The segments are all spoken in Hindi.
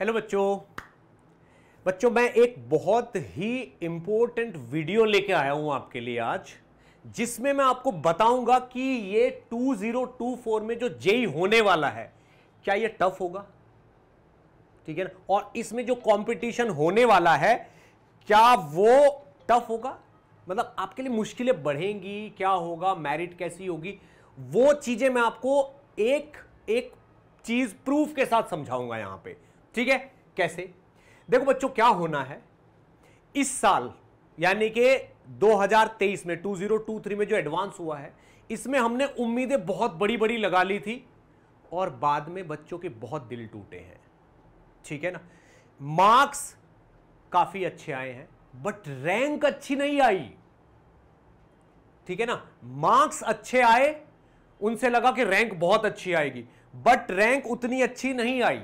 हेलो बच्चों, मैं एक बहुत ही इम्पोर्टेंट वीडियो लेके आया हूं आपके लिए आज, जिसमें मैं आपको बताऊंगा कि ये 2024 में जो जेई होने वाला है क्या ये टफ होगा, ठीक है ना, और इसमें जो कंपटीशन होने वाला है क्या वो टफ होगा, मतलब आपके लिए मुश्किलें बढ़ेंगी, क्या होगा, मेरिट कैसी होगी, वो चीज़ें मैं आपको एक एक चीज़ प्रूफ के साथ समझाऊंगा यहाँ पे, ठीक है। कैसे? देखो बच्चों, क्या होना है इस साल यानी कि 2023 में 2023 में जो एडवांस हुआ है, इसमें हमने उम्मीदें बहुत बड़ी बड़ी लगा ली थी और बाद में बच्चों के बहुत दिल टूटे हैं, ठीक है ना। मार्क्स काफी अच्छे आए हैं बट रैंक अच्छी नहीं आई, ठीक है ना। मार्क्स अच्छे आए, उनसे लगा कि रैंक बहुत अच्छी आएगी बट रैंक उतनी अच्छी नहीं आई,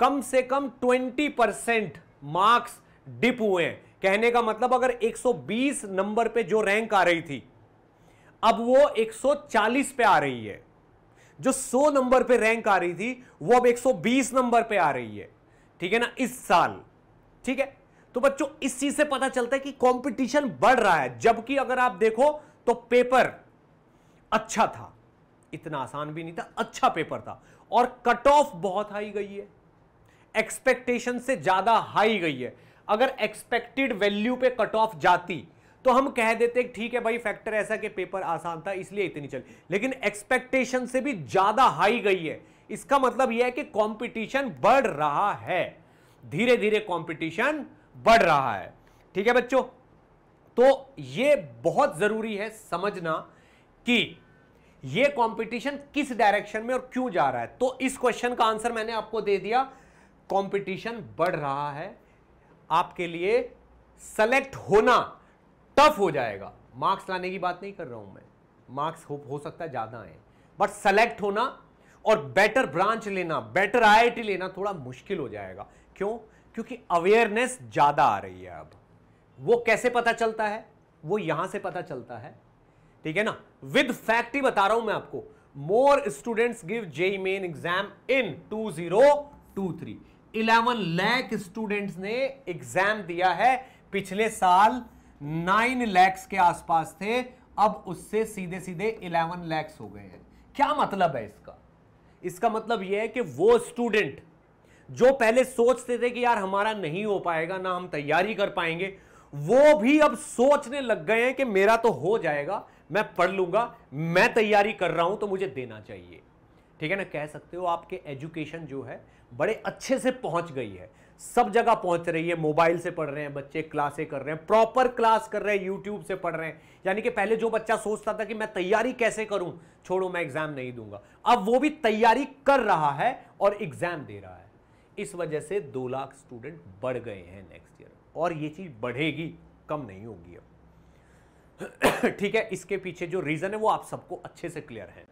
कम से कम 20% मार्क्स डिप हुए हैं। कहने का मतलब अगर 120 नंबर पे जो रैंक आ रही थी अब वो 140 पे आ रही है, जो 100 नंबर पे रैंक आ रही थी वो अब 120 नंबर पे आ रही है, ठीक है ना, इस साल, ठीक है। तो बच्चों इस चीज से पता चलता है कि कंपटीशन बढ़ रहा है, जबकि अगर आप देखो तो पेपर अच्छा था, इतना आसान भी नहीं था, अच्छा पेपर था और कट ऑफ बहुत हाई गई है, एक्सपेक्टेशन से ज्यादा हाई गई है। अगर एक्सपेक्टेड वैल्यू पे कट ऑफ जाती तो हम कह देते ठीक है भाई, फैक्टर ऐसा कि पेपर आसान था इसलिए इतनी चली, लेकिन एक्सपेक्टेशन से भी ज्यादा हाई गई है। इसका मतलब यह है कि कंपटीशन बढ़ रहा है, धीरे धीरे कंपटीशन बढ़ रहा है, ठीक है बच्चों। तो यह बहुत जरूरी है समझना कि ये कंपटीशन किस डायरेक्शन में और क्यों जा रहा है। तो इस क्वेश्चन का आंसर मैंने आपको दे दिया, कंपटीशन बढ़ रहा है, आपके लिए सेलेक्ट होना टफ हो जाएगा। मार्क्स लाने की बात नहीं कर रहा हूं मैं, मार्क्स हो सकता है ज्यादा आए बट सेलेक्ट होना और बेटर ब्रांच लेना, बेटर IIT लेना थोड़ा मुश्किल हो जाएगा। क्यों? क्योंकि अवेयरनेस ज्यादा आ रही है अब। वो कैसे पता चलता है? वो यहां से पता चलता है, ठीक है ना, विद फैक्ट ही बता रहा हूं मैं आपको। More students give JEE Main exam in 2023, 11 lakh students ने एग्जाम दिया है। पिछले साल 9 लाख के आसपास थे, अब उससे सीधे सीधे 11 लाख हो गए हैं। क्या मतलब है इसका? इसका मतलब यह है कि वो स्टूडेंट जो पहले सोचते थे कि यार हमारा नहीं हो पाएगा, ना हम तैयारी कर पाएंगे, वो भी अब सोचने लग गए हैं कि मेरा तो हो जाएगा, मैं पढ़ लूंगा, मैं तैयारी कर रहा हूं तो मुझे देना चाहिए, ठीक है ना। कह सकते हो आपके एजुकेशन जो है बड़े अच्छे से पहुंच गई है, सब जगह पहुंच रही है। मोबाइल से पढ़ रहे हैं बच्चे, क्लासें कर रहे हैं, प्रॉपर क्लास कर रहे हैं, यूट्यूब से पढ़ रहे हैं। यानी कि पहले जो बच्चा सोचता था कि मैं तैयारी कैसे करूं, छोड़ो मैं एग्जाम नहीं दूंगा, अब वो भी तैयारी कर रहा है और एग्जाम दे रहा है। इस वजह से 2 लाख स्टूडेंट बढ़ गए हैं नेक्स्ट ईयर, और ये चीज बढ़ेगी, कम नहीं होगी अब, ठीक है। इसके पीछे जो रीजन है वो आप सबको अच्छे से क्लियर है।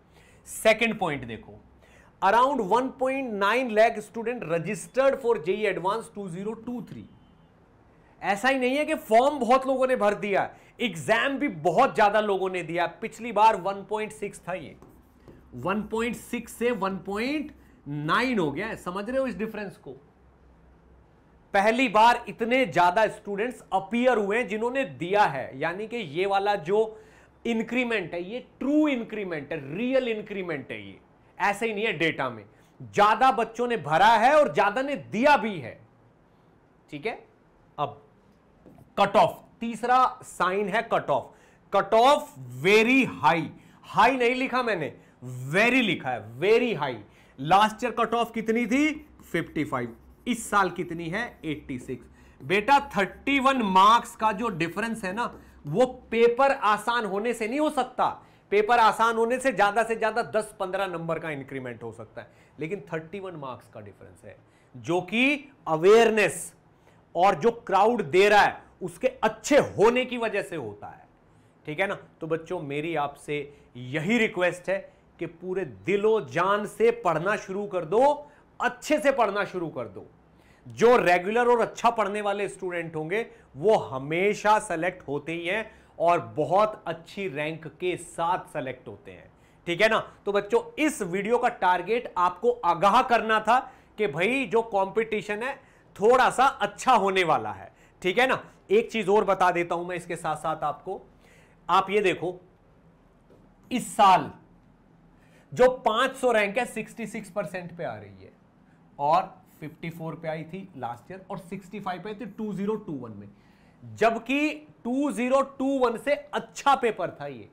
सेकंड पॉइंट देखो, around 1.9 lakh student registered for JEE Advance 2023। ऐसा ही नहीं है कि फॉर्म बहुत लोगों ने भर दिया, एग्जाम भी बहुत ज्यादा लोगों ने दिया। पिछली बार 1.6 था, ये 1.6 से 1.9 हो गया है, समझ रहे हो इस डिफरेंस को। पहली बार इतने ज़्यादा स्टूडेंट्स अपीयर हुए हैं जिन्होंने दिया है, यानी कि ये वाला जो इंक्रीमेंट है ये ट्रू इंक्रीमेंट है, रियल इंक्रीमेंट है, ये ऐसे ही नहीं है डेटा में। ज़्यादा बच्चों ने भरा है और ज़्यादा ने दिया भी है, ठीक है। अब कट ऑफ, तीसरा साइन है cut off. Cut off very high, high नहीं लिखा मैंने, वेरी लिखा है, very high. Last year cut off कितनी थी? 55, इस साल कितनी है? 86। बेटा 31 मार्क्स का जो डिफरेंस है ना, वो पेपर आसान होने से नहीं हो सकता। पेपर आसान होने से ज्यादा 10-15 नंबर का इंक्रीमेंट हो सकता है, लेकिन 31 मार्क्स का डिफरेंस है, जो कि अवेयरनेस और जो क्राउड दे रहा है उसके अच्छे होने की वजह से होता है, ठीक है ना। तो बच्चों मेरी आपसे यही रिक्वेस्ट है कि पूरे दिलो जान से पढ़ना शुरू कर दो, अच्छे से पढ़ना शुरू कर दो। जो रेगुलर और अच्छा पढ़ने वाले स्टूडेंट होंगे वो हमेशा सेलेक्ट होते ही हैं और बहुत अच्छी रैंक के साथ सेलेक्ट होते हैं, ठीक है ना। तो बच्चों इस वीडियो का टारगेट आपको आगाह करना था कि भाई जो कंपटीशन है थोड़ा सा अच्छा होने वाला है, ठीक है ना। एक चीज और बता देता हूं मैं इसके साथ साथ आपको, आप ये देखो इस साल जो 500 रैंक है 66% पे आ रही है और 54 पे आई थी लास्ट ईयर और 65 पे आई थी 2021 में, जबकि 2021 से अच्छा पेपर था ये।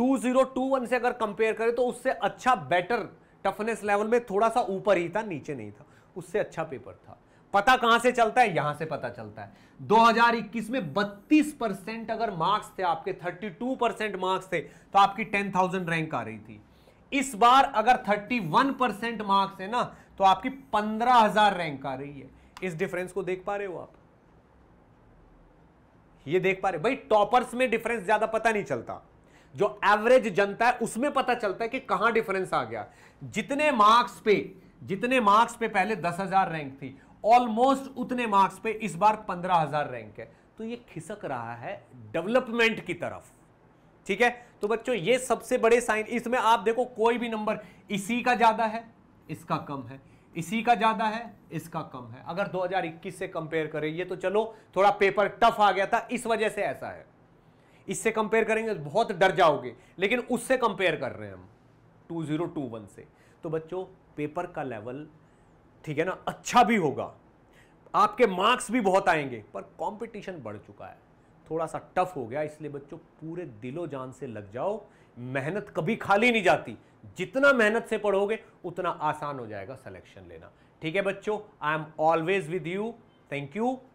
2021 से अगर कंपेयर करें तो उससे अच्छा बेटर टफनेस लेवल में थोड़ा सा ऊपर ही था, नीचे नहीं था, उससे अच्छा पेपर था। पता कहां से चलता है? यहां से पता चलता है। 2021 में 32% अगर मार्क्स थे आपके, 32% मार्क्स थे तो आपकी 10,000 रैंक आ रही थी। इस बार अगर 31% मार्क्स है ना तो आपकी 15,000 रैंक आ रही है। इस डिफरेंस को देख पा रहे हो आप? ये देख पा रहे भाई, टॉपर्स में डिफरेंस ज्यादा पता नहीं चलता, जो एवरेज जनता है उसमें पता चलता है कि कहां डिफरेंस आ गया। जितने मार्क्स पे पहले 10,000 रैंक थी, ऑलमोस्ट उतने मार्क्स पे इस बार 15,000 रैंक है, तो ये खिसक रहा है डेवलपमेंट की तरफ, ठीक है। तो बच्चों ये सबसे बड़े साइन, इसमें आप देखो कोई भी नंबर इसी का ज्यादा है, इसका कम है, इसी का ज्यादा है, इसका कम है। अगर 2021 से कंपेयर करें, ये तो चलो थोड़ा पेपर टफ आ गया था इस वजह से ऐसा है, इससे कंपेयर करेंगे तो बहुत डर जाओगे, लेकिन उससे कंपेयर कर रहे हैं हम 2021 से। तो बच्चों पेपर का लेवल, ठीक है ना, अच्छा भी होगा, आपके मार्क्स भी बहुत आएंगे, पर कंपटीशन बढ़ चुका है, थोड़ा सा टफ हो गया, इसलिए बच्चों पूरे दिलो जान से लग जाओ, मेहनत कभी खाली नहीं जाती, जितना मेहनत से पढ़ोगे उतना आसान हो जाएगा सिलेक्शन लेना, ठीक है बच्चों। I am always with you, thank you.